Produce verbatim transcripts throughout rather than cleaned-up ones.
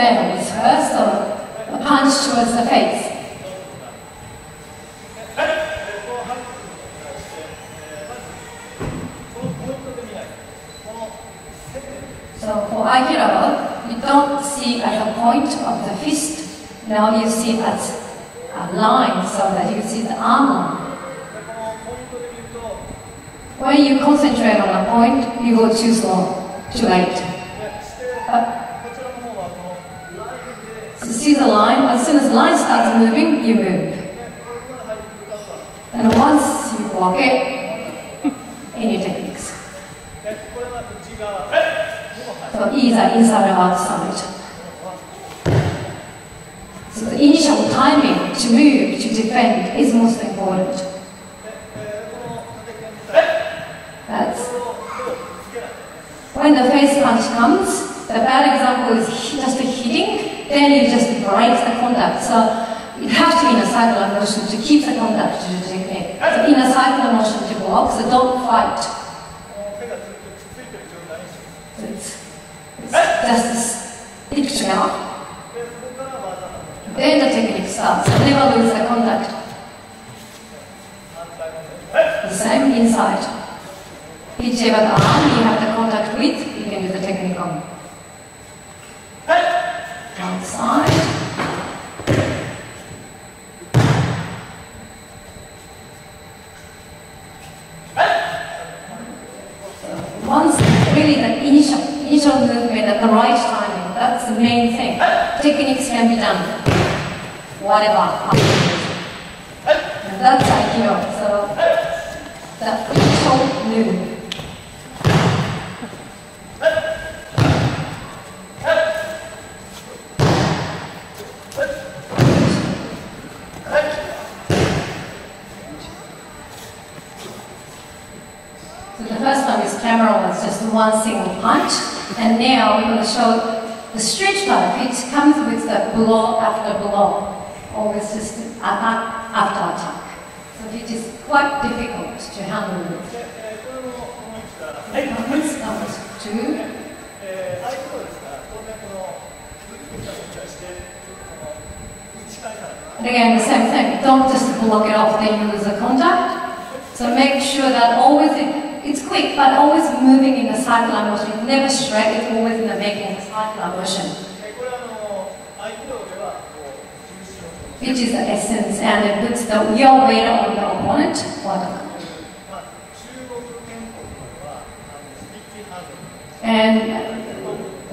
medals first, or a punch towards the face? So for Aikido, you don't see at the point of the fist, now you see at a line so that you see the arm line. When you concentrate on a point, you go too slow, too late. Uh, so see the line, as soon as the line starts moving, you move. And once you block it, any techniques. So either inside or outside. So the initial timing to move, to defend, is most important. That's when the face punch comes, the bad example is just hitting, then you just break the contact. So you have to be in a circular motion to keep the contact to the technique. So in a circular motion to block, so don't fight. So it's, it's just this picture. Then the technique starts, so never lose the contact. The same inside. Whichever arm you have the contact with, you can do the technique on. One side. So once, really the initial, initial movement at the right timing, that's the main thing. Techniques can be done. Whatever happens. And that's Aikido. So the initial move. One single punch, and now we're going to show the stretch part. It comes with the blow after blow, always just attack after attack. So it is quite difficult to handle it. Two. And again, the same thing. Don't just block it off, then you lose the contact. So make sure that always. It It's quick, but always moving in a circular motion. It's never straight, it's always in the making of a circular motion. Which is the essence, and it puts the your weight on the opponent. And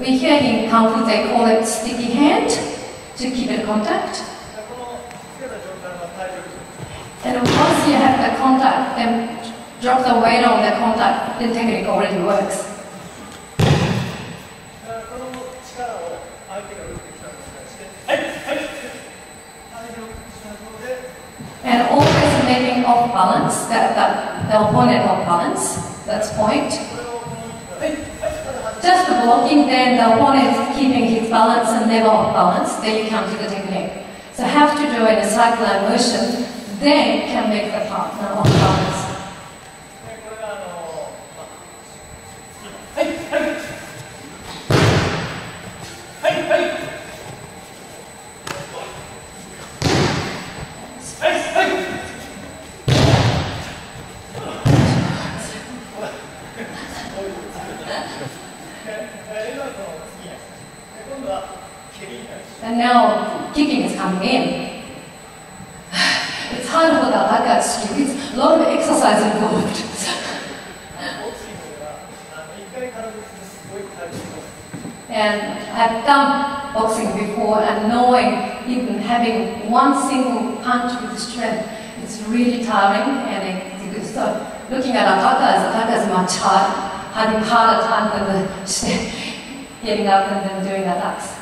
we hear in Kung Fu they call it sticky hand, to keep it contact. And once you have the contact, then drop the weight on the contact, the technique already works. And always making off balance, that, that, the opponent off balance, that's point. Just the blocking, then the opponent is keeping his balance and never off balance, then you come to the technique. So have to do it in a circular motion, then you can make the partner off balance. And now kicking is coming in. It's hard for the attacker to do. It's a lot of exercise involved. And I've done boxing before, and knowing even having one single punch with strength, it's really tiring, and it's so looking at attackers, attackers much harder, having harder time than the getting up and then doing attacks.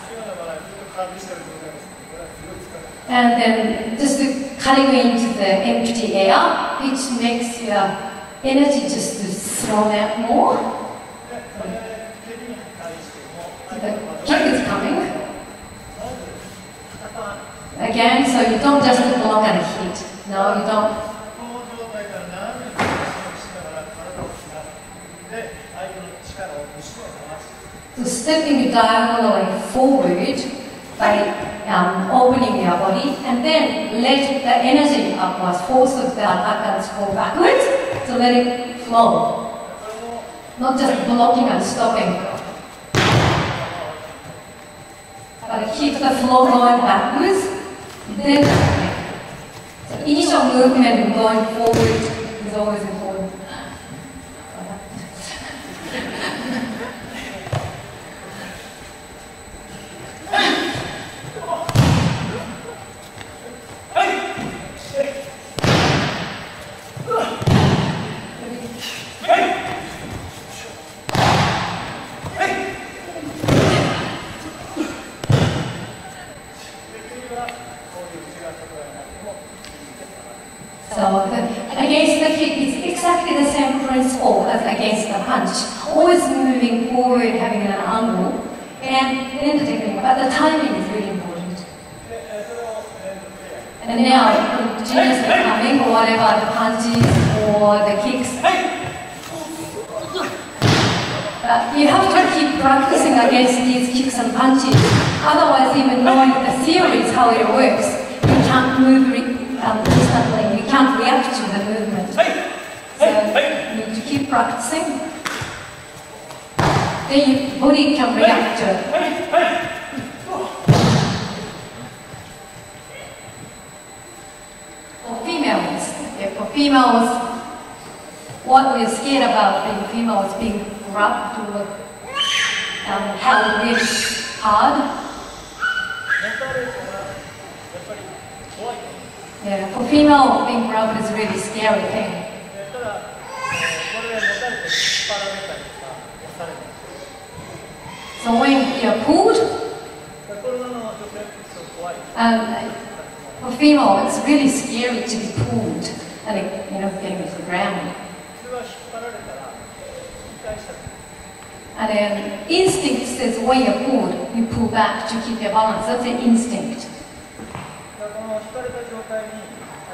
And then just cutting into the empty air, which makes your energy just to throw out more. So the kick is coming. Again, so you don't just block and hit. No, you don't. So stepping diagonally forward by um, opening our body, and then let the energy upwards, force of the attackers go backwards, so let it flow. Not just blocking and stopping, but keep the flow going backwards, then the initial movement going forward is always important. So the, against the kick, it's exactly the same principle as against the punch. Always moving forward, having an angle, and then the technique. But the timing is really important. And now, continuously coming, or whatever the punches or the kicks. But you have to keep practicing against these kicks and punches. Otherwise, even knowing the theories, how it works, you can't move instantly. You can't react to the movement, so you need to keep practicing. Then your body can react to it. For females, yeah, for females, what we're scared about being females being grabbed or um, held really hard. Yeah, for female, being grabbed is a really scary thing. So when you're pulled, um, for female, it's really scary to be pulled and it, you know, getting to the ground. And then instinct says when you're pulled, you pull back to keep your balance. That's an instinct.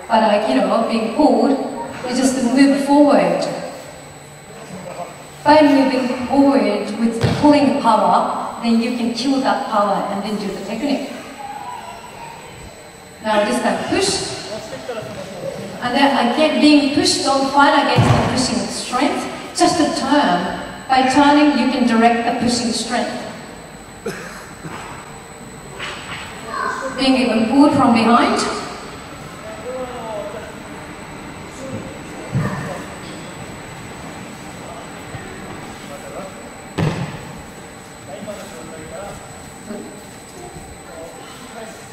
But like, you know, being pulled, you just move forward. By moving forward with the pulling power, then you can kill that power and then do the technique. Now just like push. And then again, being pushed, don't fight against the pushing strength. Just a turn. By turning, you can direct the pushing strength. Being even pulled from behind.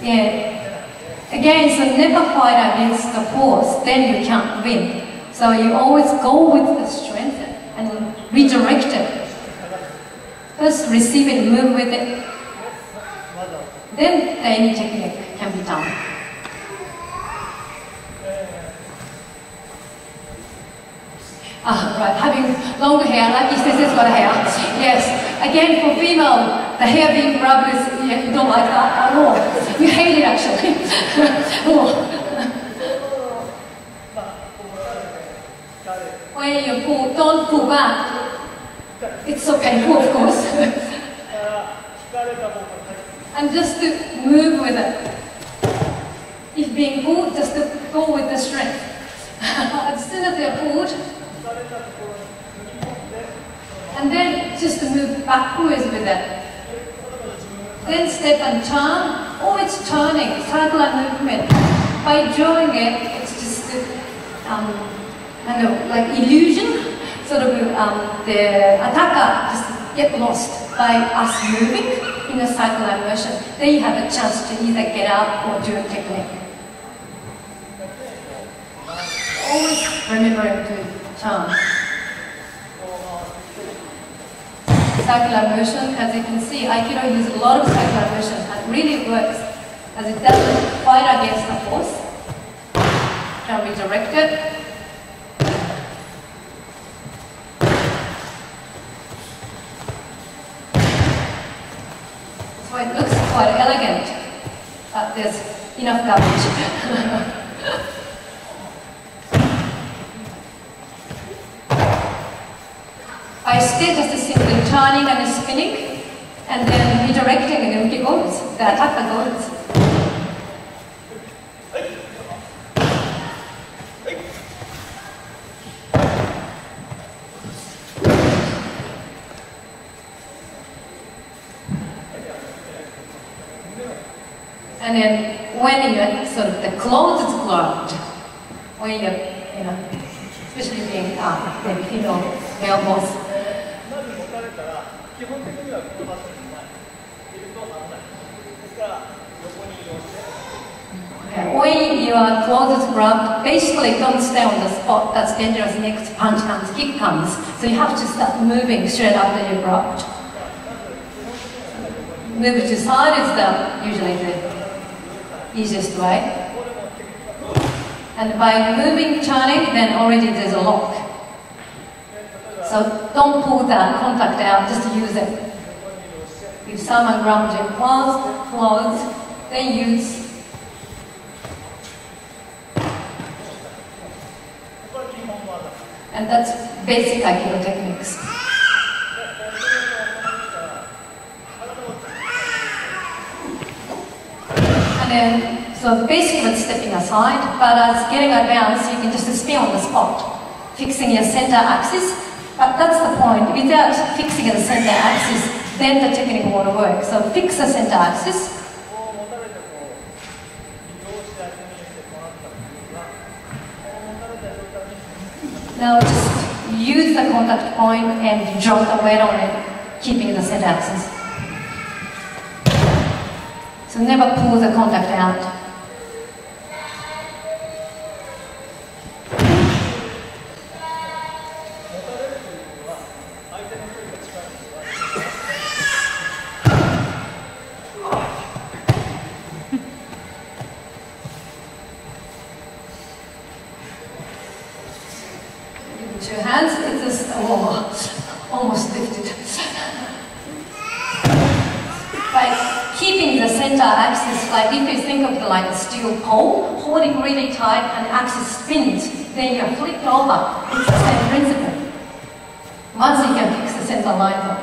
Yeah. Again, so never fight against the force, then you can't win. So you always go with the strength and redirect it. First receive it, move with it. Then any technique can be done. Ah, right, having long hair, like this has got hair. Yes, again for female, the hair being grabbed is, yeah, you don't like that at all. You hate it actually. When you pull, don't pull back. It's so painful, of course. And just to move with it. If being pulled, just to go with the strength. As soon as they're pulled, and then just to move backwards with it. Then step and turn, or oh, it's turning, circular movement. By drawing it, it's just um, I don't know, like illusion, sort of um, the attacker just get lost by us moving in a circular motion. Then you have a chance to either get up or do a technique. Always remembering to turn. Circular motion, as you can see, Aikido uses a lot of circular motion and really works as it doesn't fight against the force. Can redirect it. So it looks quite elegant, but there's enough damage. By still just is simply turning and spinning, and then redirecting again the goals, the attack the goals. And then when you're sort of the closed club, when you're, you know, especially being uh, the Filipino male boss. Okay. When you are closed club, basically don't stay on the spot. That's dangerous. Next punch comes, kick comes. So you have to start moving straight after you're grabbed. Move to side is the usually the easiest way, and by moving, turning, then already there's a lock. So don't pull that contact out, just use it. If someone grabs your clothes, clothes, then use. And that's basic Aikido techniques. Then, so basically it's stepping aside, but as getting advanced, you can just spin on the spot, fixing your center axis. But that's the point, without fixing the center axis, then the technique won't work. So fix the center axis. Now just use the contact point and drop the weight on it, keeping the center axis. So never pull the contact out. Two hands, it's just oh, almost lifted. Right. Keeping the center axis, like if you think of it like a steel pole, holding really tight and axis spins, then you flip it over. It's the same principle. Once you can fix the center line up.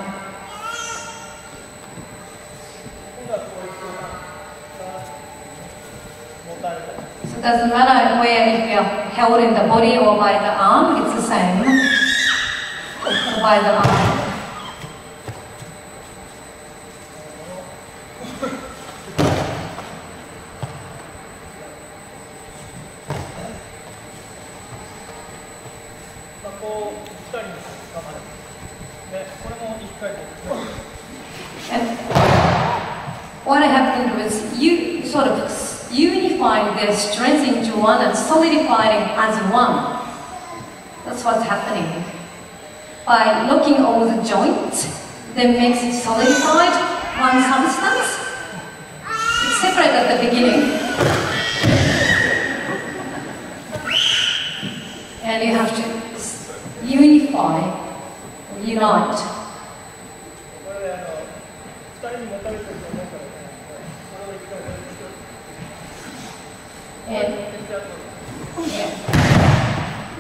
So it doesn't matter where if you're held in the body or by the arm, it's the same. Or by the arm. And what happened was you sort of unifying their strength into one and solidifying as one. That's what's happening. By locking all the joints, then makes it solidified, one substance. It's separate at the beginning. And you have to unify. Unite. And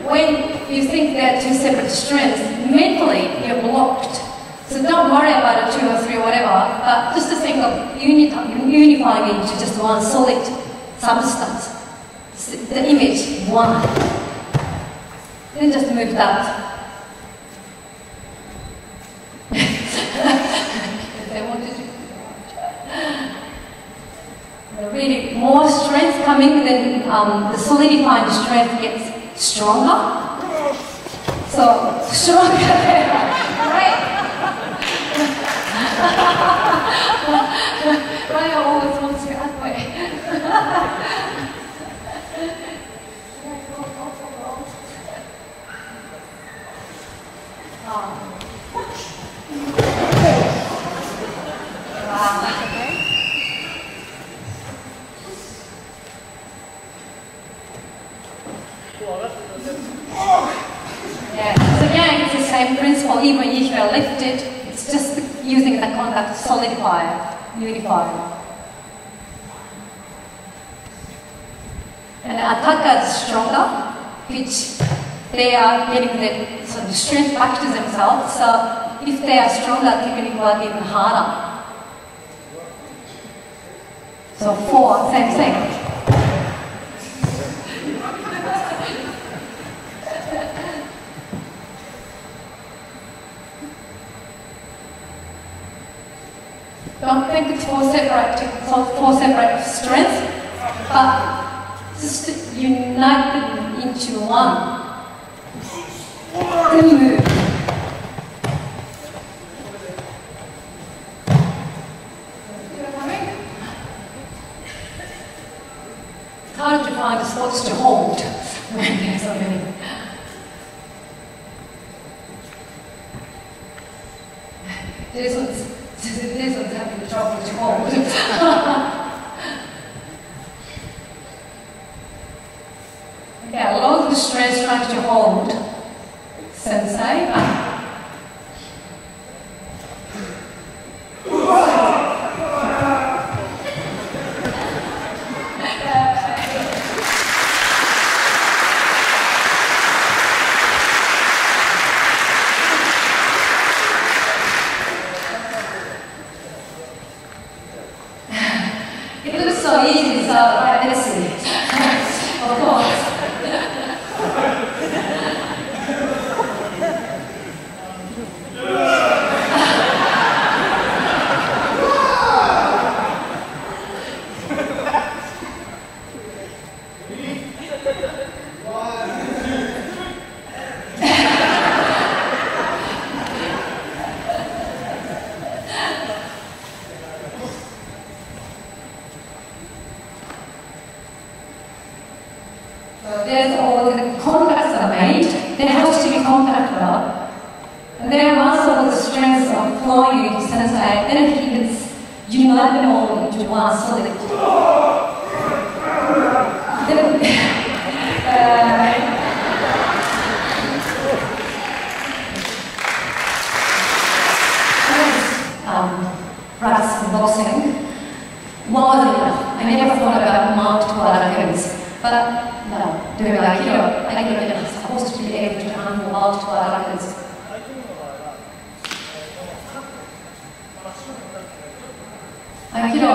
when you think they're two separate strengths, mentally you're blocked. So don't worry about a two or three or whatever, but just to think of uni unifying into just one solid substance. The image, one. Then just move that. Really, more strength coming, then um, the solidifying strength gets stronger. So, stronger, right? Raya always wants to that way. Yeah, so again, it's the same principle, even if you're lifted, it's just using the contact to solidify, unify. And the attacker is stronger, which they are getting their sort of strength back to themselves. So if they are stronger, they're going to work even harder. So four, same thing. Don't think it's four separate, four separate strengths, but just unite them into one. Then move. It's hard to find spots to hold when there's so many. This one's This one's having trouble to hold. Okay, a lot of the stress trying to hold. Sensei. Aikido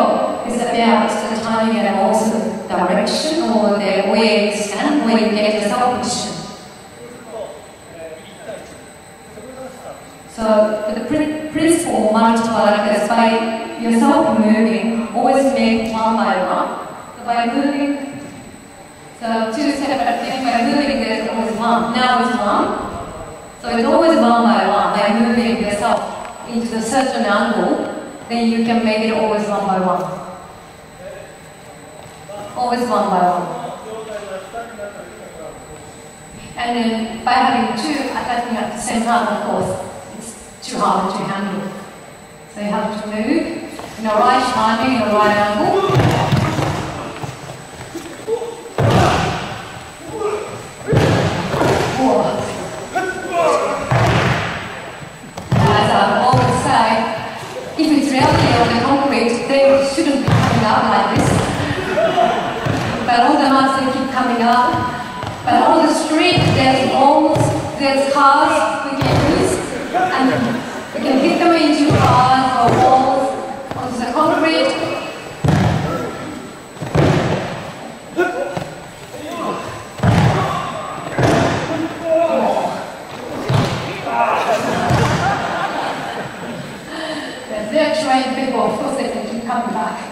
is about the timing and also direction, or the way you stand, where you get the salvation. So the principle of multiple is by yourself moving, always make one by one. So by moving, so two separate things, by moving there's always one, now it's one. So it's always one by one, by moving yourself into a certain angle. Then you can make it always one by one. Always one by one. And then by having two attacking at the same time, of course, it's too hard to handle. So you have to move in a right timing, in a right angle. They shouldn't be coming out like this. But all the maps, they keep coming out. But all the streets, there's walls, there's cars we can use. And we can hit them into cars or walls, onto the concrete. They're trained people, of course they can keep coming back.